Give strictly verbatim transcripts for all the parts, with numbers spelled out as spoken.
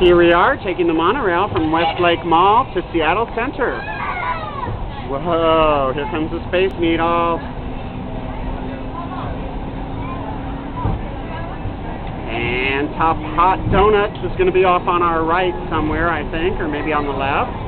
Here we are, taking the monorail from Westlake Mall to Seattle Center. Whoa, here comes the Space Needle. And Top Hot Donuts is going to be off on our right somewhere, I think, or maybe on the left.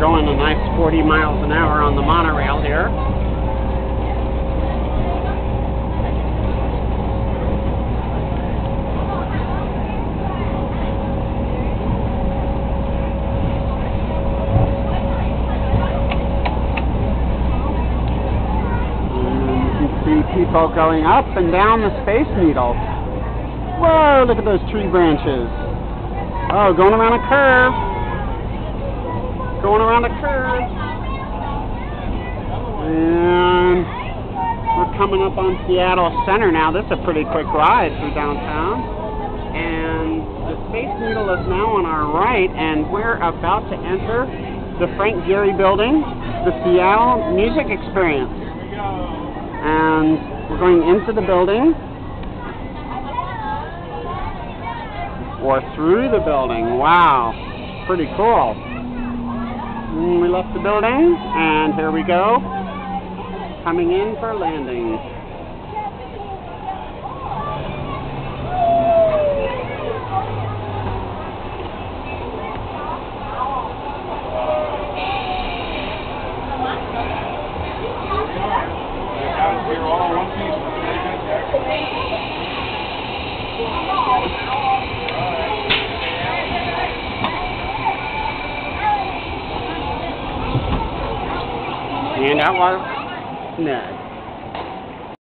Going a nice forty miles an hour on the monorail here. And you can see people going up and down the Space Needle. Whoa, look at those tree branches. Oh, going around a curve. Going around a curve, and we're coming up on Seattle Center now. This is a pretty quick ride from downtown, and the Space Needle is now on our right, and we're about to enter the Frank Gehry building, the Seattle Music Experience, and we're going into the building, or through the building. Wow, pretty cool. We left the building, and here we go, coming in for landing. And that was next.